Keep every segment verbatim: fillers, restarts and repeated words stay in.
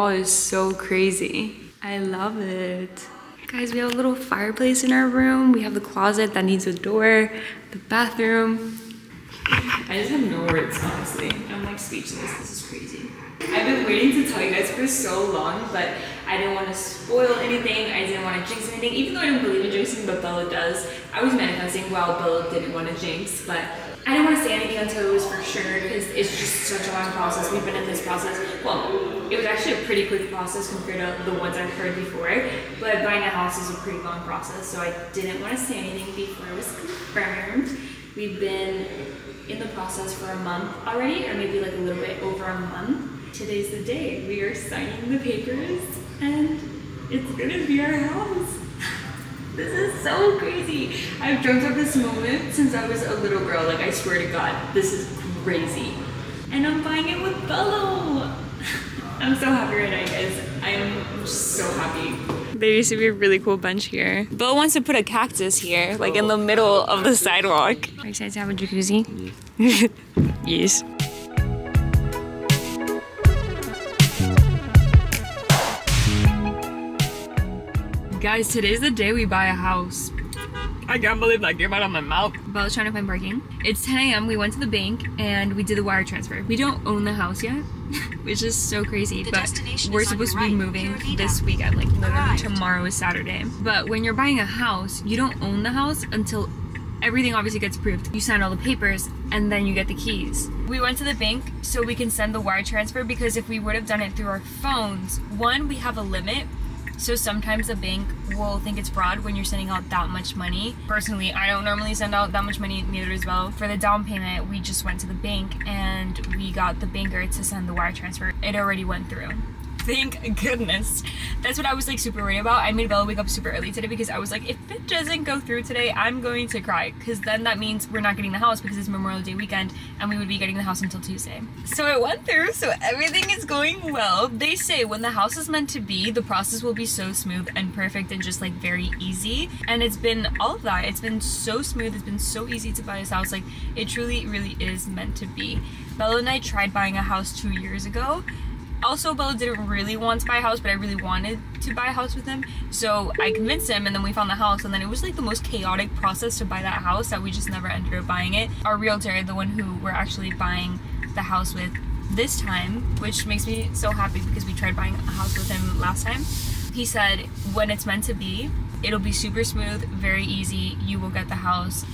wall is so crazy. I love it. Guys, we have a little fireplace in our room. We have the closet that needs a door, the bathroom. I just have no words, honestly. I'm like speechless. This is crazy. I've been waiting to tell you guys for so long, but I didn't want to spoil anything. I didn't want to jinx anything, even though I don't believe in jinxing, but Bello does. I was manifesting while Bello didn't want to jinx, but I didn't want to say anything until it was for sure, because it's just such a long process. We've been in this process. Well, it was actually a pretty quick process compared to the ones I've heard before, but buying a house is a pretty long process, so I didn't want to say anything before it was confirmed. We've been in the process for a month already, or maybe like a little bit over a month. Today's the day. We are signing the papers, and it's gonna be our house. This is so crazy. I've dreamt of this moment since I was a little girl. Like, I swear to God, this is crazy. And I'm buying it with Bello. I'm so happy right now, guys. I'm so happy. There used to be a really cool bench here. Bello wants to put a cactus here, like in the middle of the sidewalk. Are you excited to have a jacuzzi? Yes. Yes. Guys, today's the day we buy a house. I can't believe that came out of my mouth. Bello's trying to find parking. It's ten A M We went to the bank and we did the wire transfer. We don't own the house yet, which is so crazy, the but we're supposed to be right. moving this weekend. Like, literally Arrived. tomorrow is Saturday. But when you're buying a house, you don't own the house until everything obviously gets approved. You sign all the papers and then you get the keys. We went to the bank so we can send the wire transfer, because if we would have done it through our phones, one, we have a limit. So sometimes the bank will think it's fraud when you're sending out that much money. Personally, I don't normally send out that much money, neither as well. For the down payment, we just went to the bank and we got the banker to send the wire transfer. It already went through. Thank goodness. That's what I was like super worried about. I made Bello wake up super early today because I was like, if it doesn't go through today, I'm going to cry. Because then that means we're not getting the house, because it's Memorial Day weekend and we would be getting the house until Tuesday. So it went through, so everything is going well. They say when the house is meant to be, the process will be so smooth and perfect and just like very easy. And it's been all of that. It's been so smooth. It's been so easy to buy this house. Like, it truly, really is meant to be. Bello and I tried buying a house two years ago. Also, Bello didn't really want to buy a house, but I really wanted to buy a house with him. So I convinced him, and then we found the house, and then it was like the most chaotic process to buy that house that we just never ended up buying it. Our realtor, the one who we're actually buying the house with this time, which makes me so happy because we tried buying a house with him last time, he said when it's meant to be, it'll be super smooth, very easy, you will get the house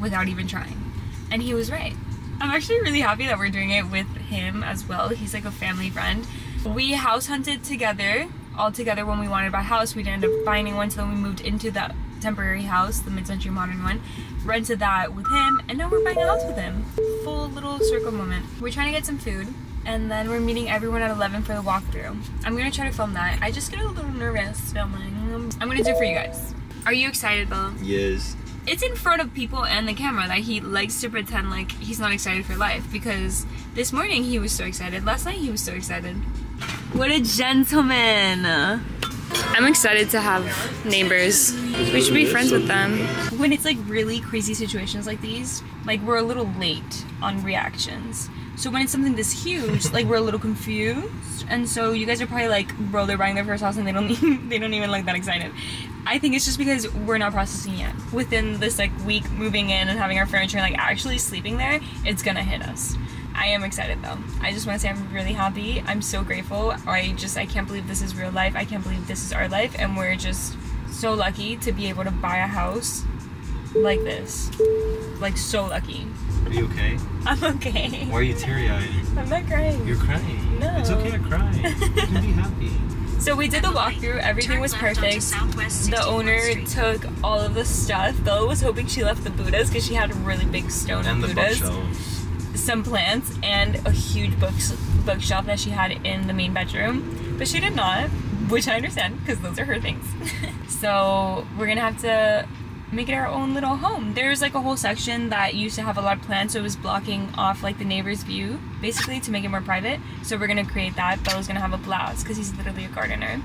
without even trying. And he was right. I'm actually really happy that we're doing it with him as well. He's like a family friend. We house hunted together, all together, when we wanted to buy a house. We didn't end up finding one, so then we moved into the temporary house, the mid-century modern one, rented that with him, and now we're buying a house with him. Full little circle moment. We're trying to get some food, and then we're meeting everyone at eleven for the walkthrough. I'm gonna try to film that. I just get a little nervous filming. I'm gonna do it for you guys. Are you excited, Bello? Yes. It's in front of people and the camera that he likes to pretend like he's not excited for life, because this morning he was so excited, last night he was so excited. What a gentleman! I'm excited to have neighbors. We should be friends with them. When it's like really crazy situations like these, like we're a little late on reactions. So when it's something this huge, like we're a little confused, and so you guys are probably like, bro, they're buying their first house and they don't even, they don't even like that excited. I think it's just because we're not processing yet. Within this like week moving in and having our furniture and like actually sleeping there, it's gonna hit us. I am excited though. I just wanna say I'm really happy. I'm so grateful. I just, I can't believe this is real life. I can't believe this is our life, and we're just so lucky to be able to buy a house like this. Like, so lucky. Are you okay? I'm okay. Why are you teary-eyed? I'm not crying. You're crying. No. It's okay to cry. You can be happy. So we did the walkthrough, everything was perfect. The owner took all of the stuff. Bello was hoping she left the Buddhas because she had a really big stone of Buddhas. Some plants and a huge books, bookshelf that she had in the main bedroom. But she did not, which I understand because those are her things. So we're gonna have to make it our own little home. There's like a whole section that used to have a lot of plants, so it was blocking off like the neighbor's view, basically, to make it more private. So we're gonna create that. Bello's gonna have a blouse because he's literally a gardener.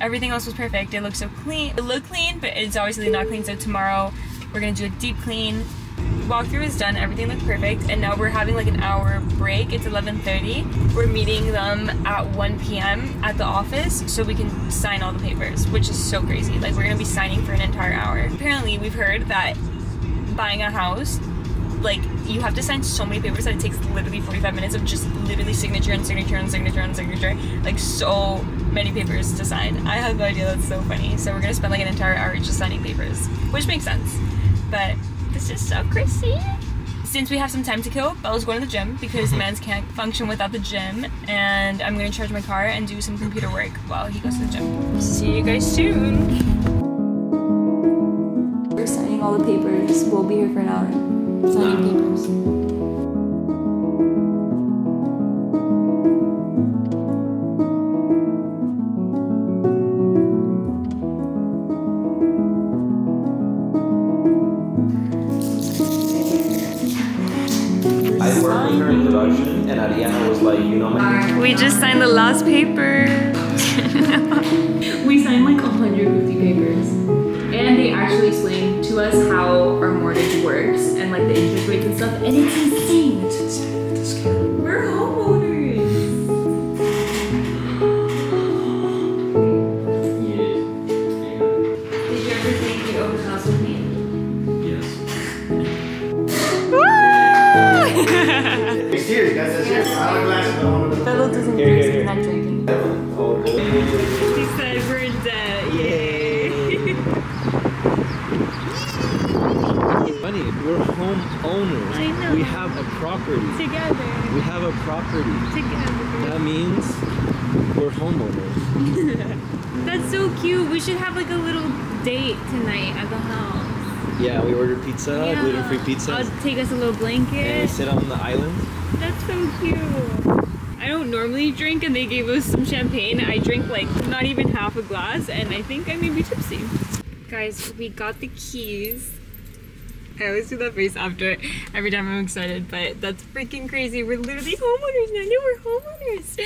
Everything else was perfect. It looked so clean. It looked clean, but it's obviously not clean. So tomorrow we're gonna do a deep clean. walkthrough is done, everything looked perfect, and now we're having like an hour break. It's eleven thirty. We're meeting them at one p m at the office so we can sign all the papers, which is so crazy. Like, we're gonna be signing for an entire hour. Apparently, we've heard that buying a house, like, you have to sign so many papers that it takes literally forty-five minutes of just literally signature and signature and signature and signature. Like, so many papers to sign. I have no idea. That's so funny. So we're gonna spend like an entire hour just signing papers, which makes sense. But this is so crazy. Since we have some time to kill, Bella's going to the gym because mans can't function without the gym. And I'm gonna charge my car and do some computer work while he goes to the gym. See you guys soon. We're signing all the papers. We'll be here for an hour. Signing papers. I worked with her in production, and Ariana was like, you know, my. We just signed the last paper. We signed like one hundred fifty papers, and they actually explained to us how our mortgage works. Like the interest rates and stuff, and it's insane. It's insane. It's scary. We're homeowners. Yeah. Did you ever think you'd own a house with me? Yes. Cheers, guys. Cheers. Bello doesn't drink, so he's not drinking. He said we're in debt. Yay. Funny, we're homeowners. I know. We have a property. Together. We have a property. Together. That means we're homeowners. That's so cute. We should have like a little date tonight at the house. Yeah, we order pizza, yeah. Gluten-free pizza. I'll take us a little blanket. And we sit on the island. That's so cute. I don't normally drink, and they gave us some champagne. I drank like not even half a glass, and I think I may be tipsy. Guys, we got the keys. I always do that face after every time I'm excited, but that's freaking crazy. We're literally homeowners now. No, we're homeowners.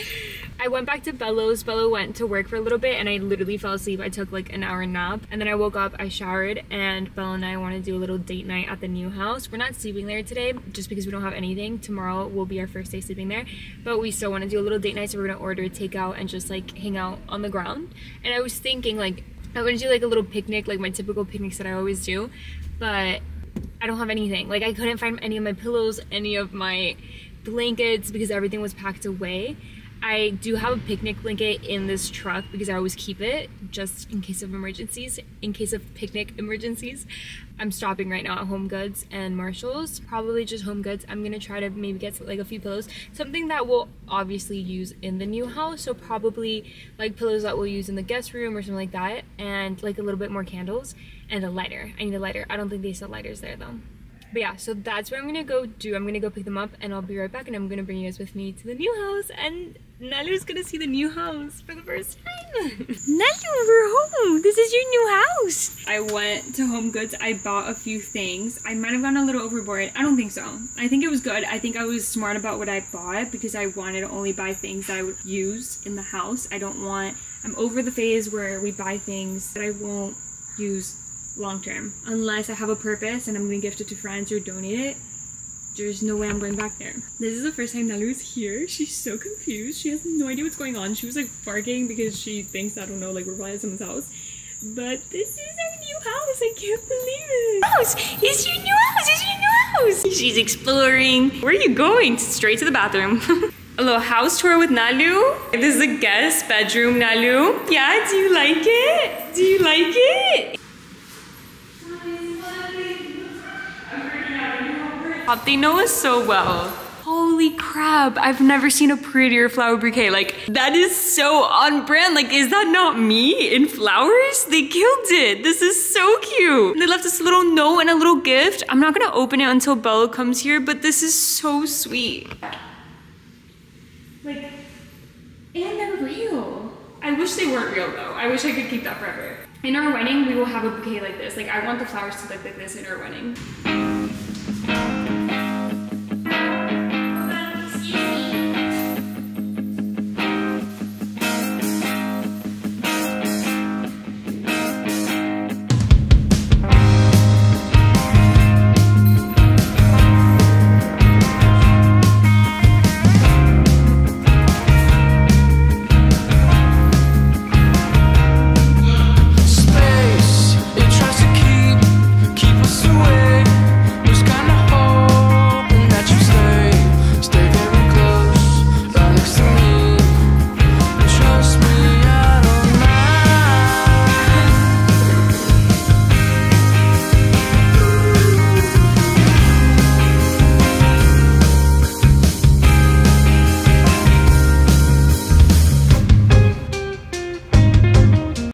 I went back to Bello's. Bello went to work for a little bit, and I literally fell asleep. I took like an hour nap, and then I woke up, I showered, and Bello and I want to do a little date night at the new house. We're not sleeping there today just because we don't have anything. Tomorrow will be our first day sleeping there, but we still want to do a little date night, so we're going to order takeout and just like hang out on the ground. And I was thinking like I'm going to do like a little picnic, like my typical picnics that I always do, but I don't have anything. Like, I couldn't find any of my pillows, any of my blankets, because everything was packed away. I do have a picnic blanket in this truck because I always keep it just in case of emergencies, in case of picnic emergencies. I'm stopping right now at Home Goods and Marshall's, probably just Home Goods. I'm gonna try to maybe get like a few pillows, something that we'll obviously use in the new house, so probably like pillows that we'll use in the guest room or something like that, and like a little bit more candles and a lighter. I need a lighter. I don't think they sell lighters there though. But yeah, so that's what I'm gonna go do. I'm gonna go pick them up, and I'll be right back, and I'm gonna bring you guys with me to the new house, and Nalu's gonna see the new house for the first time. Nalu, we're home! This is your new house! I went to Home Goods. I bought a few things. I might have gone a little overboard. I don't think so. I think it was good. I think I was smart about what I bought because I wanted to only buy things that I would use in the house. I don't want... I'm over the phase where we buy things that I won't use long term, unless I have a purpose and I'm gonna gift it to friends or donate it. There's no way I'm going back there. This is the first time Nalu is here. She's so confused. She has no idea what's going on. She was like barking because she thinks, I don't know, like we're probably at someone's house. But this is our new house. I can't believe it. House! It's your new house! It's your new house! She's exploring. Where are you going? Straight to the bathroom. A little house tour with Nalu. This is a guest bedroom, Nalu. Yeah, do you like it? Do you like it? They know us so well. Holy crap, I've never seen a prettier flower bouquet. Like, that is so on brand. Like, is that not me in flowers? They killed it. This is so cute. And they left us a little note and a little gift. I'm not gonna open it until Bello comes here, but this is so sweet. Like, and they're real. I wish they weren't real though. I wish I could keep that forever. In our wedding, we will have a bouquet like this. Like, I want the flowers to look like this in our wedding.